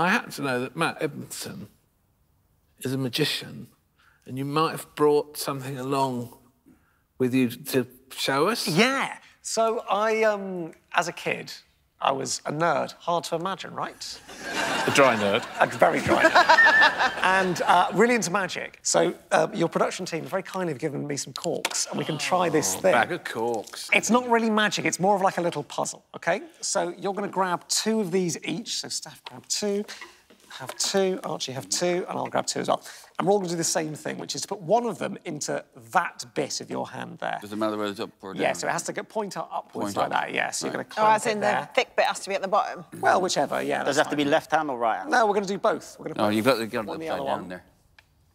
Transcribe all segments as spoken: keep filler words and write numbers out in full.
I happen to know that Matt Edmondson is a magician, and you might have brought something along with you to show us. Yeah. So I, um, as a kid, I was a nerd. Hard to imagine, right? A dry nerd. A very dry nerd. And uh, really into magic. So uh, your production team very kindly have given me some corks, and we can try oh, this thing. Bag of corks. It's not really magic. It's more of like a little puzzle, OK? So you're going to grab two of these each. So Steph, grab two. Have two. Archie, have two. And I'll grab two as well. And we're all going to do the same thing, which is to put one of them into that bit of your hand there. Does it matter whether it's up or down? Yeah, so it has to get point up upwards point like up. that, yeah. So right. you're going to clamp Oh, as in there. The thick bit has to be at the bottom? Well, whichever, yeah. Does it have fine. to be left hand or right hand? No, we're going to do both. We're going to oh, you've got the gun upside down one. there.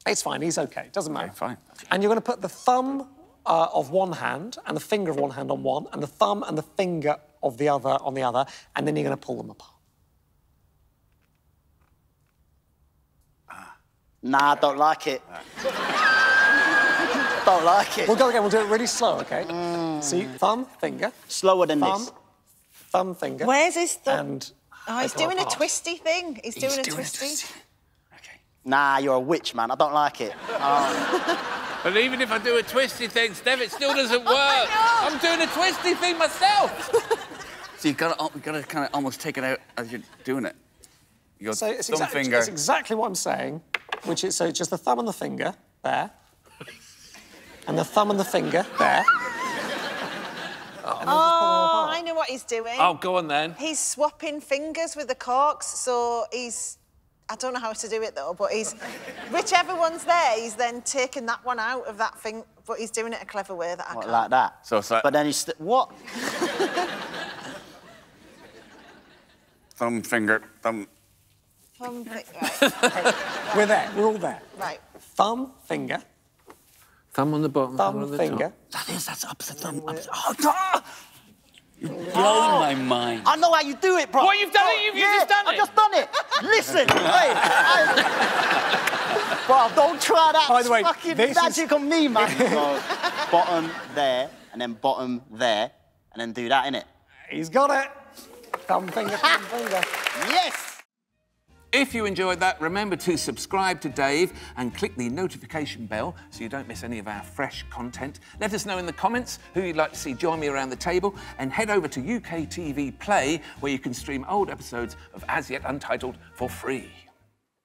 It's fine, he's OK, it doesn't matter. Okay, fine. And you're going to put the thumb uh, of one hand and the finger of one hand on one, and the thumb and the finger of the other on the other, and then you're going to pull them apart. Nah, okay. Don't like it. Right. Don't like it. We'll go again. We'll do it really slow, OK? Mm. See, thumb, finger. Slower than thumb, this. Thumb, finger. Where's his thumb? And oh, he's doing apart. a twisty thing. He's, he's doing, doing a twisty. A twisty. Okay. Nah, you're a witch, man. I don't like it. Oh. But even if I do a twisty thing, Steph, it still doesn't work. Oh, I'm doing a twisty thing myself. So you've got to, to kind of almost take it out as you're doing it. Your so it's thumb, exactly, finger. That's exactly what I'm saying. Which is, so just the thumb and the finger, there. And the thumb and the finger, there. Oh, I know what he's doing. Oh, go on, then. He's swapping fingers with the corks, so he's... I don't know how to do it, though, but he's... Whichever one's there, he's then taking that one out of that thing, but he's doing it a clever way that I can't. Like that? So it's like... But then he's... What? Thumb, finger, thumb... Thumb, right. Okay. We're there. We're all there. Right. Thumb, finger. Thumb on the bottom. Thumb, thumb on the finger. Top. That is. That's up the thumb. Up the... Oh, God! You've blown oh. my mind. I know how you do it, bro. What, you've done oh, it? You've yeah, just done it? I've just done it. Listen, wait. Bro, don't try that. By the way, fucking magic is... on me, man. So, bottom there, and then bottom there, and then do that, innit? He's got it. Thumb, finger, thumb, finger. Yes. If you enjoyed that, remember to subscribe to Dave and click the notification bell so you don't miss any of our fresh content. Let us know in the comments who you'd like to see join me around the table, and head over to U K T V Play where you can stream old episodes of As Yet Untitled for free.